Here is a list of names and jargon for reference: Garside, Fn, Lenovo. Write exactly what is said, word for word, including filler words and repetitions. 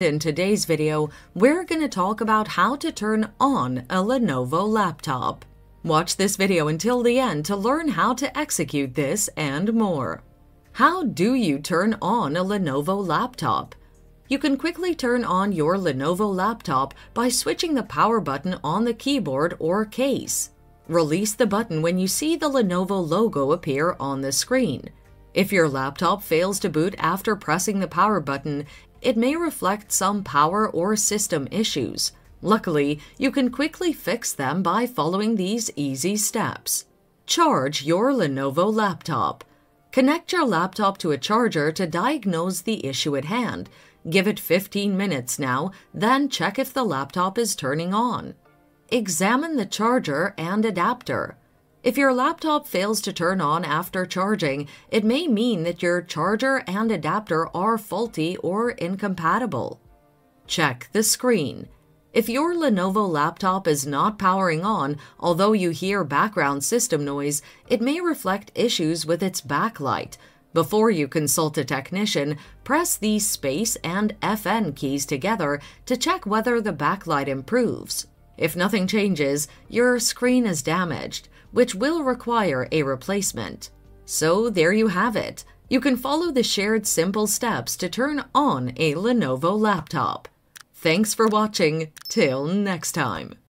In today's video, we're going to talk about how to turn on a Lenovo laptop. Watch this video until the end to learn how to execute this and more. How do you turn on a Lenovo laptop? You can quickly turn on your Lenovo laptop by switching the power button on the keyboard or case. Release the button when you see the Lenovo logo appear on the screen. If your laptop fails to boot after pressing the power button, it may reflect some power or system issues. Luckily, you can quickly fix them by following these easy steps. Charge your Lenovo laptop. Connect your laptop to a charger to diagnose the issue at hand. Give it fifteen minutes now, then check if the laptop is turning on. Examine the charger and adapter. If your laptop fails to turn on after charging, it may mean that your charger and adapter are faulty or incompatible. Check the screen. If your Lenovo laptop is not powering on, although you hear background system noise, it may reflect issues with its backlight. Before you consult a technician, press the space and F N keys together to check whether the backlight improves. If nothing changes, your screen is damaged, which will require a replacement. So there you have it. You can follow the shared simple steps to turn on a Lenovo laptop. Thanks for watching. Till next time.